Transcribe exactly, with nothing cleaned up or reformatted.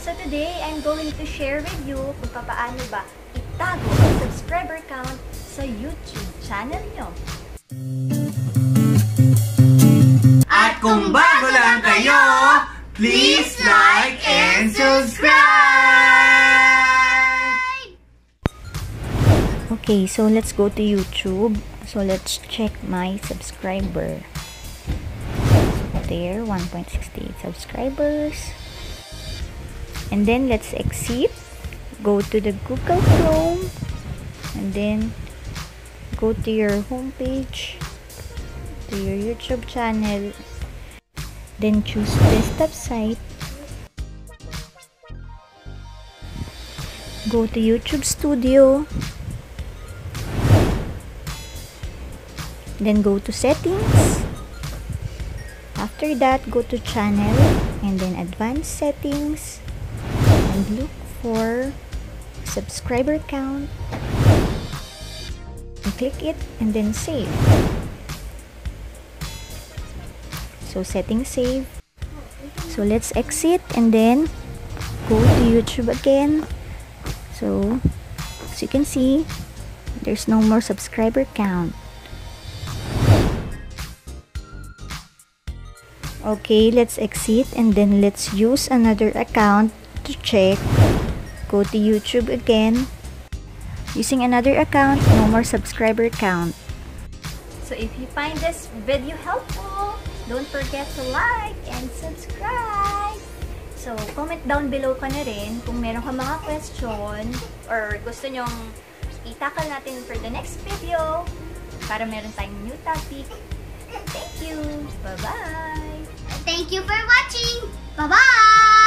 So today, I'm going to share with you kung paano ba itago ang subscriber count sa YouTube channel nyo. At kung bago lang kayo, please like and subscribe! Okay, so let's go to YouTube. So let's check my subscriber. There, one point six eight subscribers. And then let's exit, go to the Google Chrome, and then go to your homepage, to your YouTube channel, then choose desktop site, go to YouTube Studio, then go to settings. After that, go to channel and then advanced settings. Look for subscriber count and click it and then save. So setting save. So let's exit and then go to YouTube again. So as you can see, there's no more subscriber count. Okay, let's exit and then let's use another account to check. Go to YouTube again, using another account, no more subscriber count. So if you find this video helpful, don't forget to like and subscribe. So comment down below ka na rin kung meron ka mga question or gusto nyong itakal natin for the next video para meron tayong new topic. Thank you, bye bye. Thank you for watching, bye bye.